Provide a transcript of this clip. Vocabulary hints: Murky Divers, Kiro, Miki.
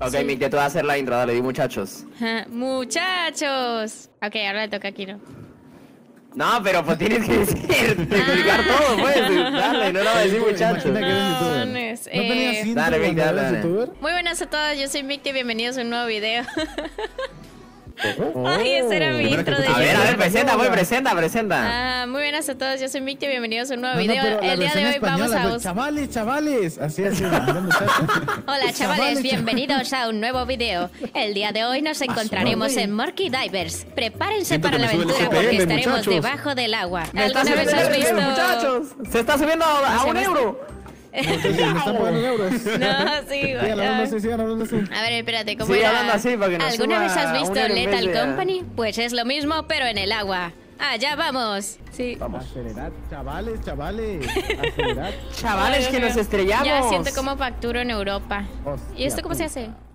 Ok, sí. Miki, te voy a hacer la intro, dale, di muchachos. ¡Muchachos! Ok, ahora le toca a Kiro. No, pero pues tienes que decir, explicar todo, pues. Dale, no lo voy a decir muchachos. Dale, Miki, dale. Muy buenas a todos, yo soy Miki, bienvenidos a un nuevo video. Ay, ese era mi intro de... A ver, presenta. Ah, muy buenas a todos, yo soy Miki, bienvenidos a un nuevo video. El día de hoy vamos a... Chavales, así. Hola, chavales, bienvenidos a un nuevo video. El día de hoy nos encontraremos en Murky Divers. Prepárense para la aventura porque estaremos debajo del agua. ¿Alguna vez has visto...? ¡Muchachos! ¡Se está subiendo a €1! No, sí, bueno. A ver, espérate, ¿cómo era? ¿Alguna vez has visto Lethal Company? Pues es lo mismo, pero en el agua. ¡Allá vamos! Sí. Vamos. Acelerad, chavales. Acelerad. Chavales, que nos estrellamos. Ya siento como facturo en Europa. ¿Y esto cómo se hace?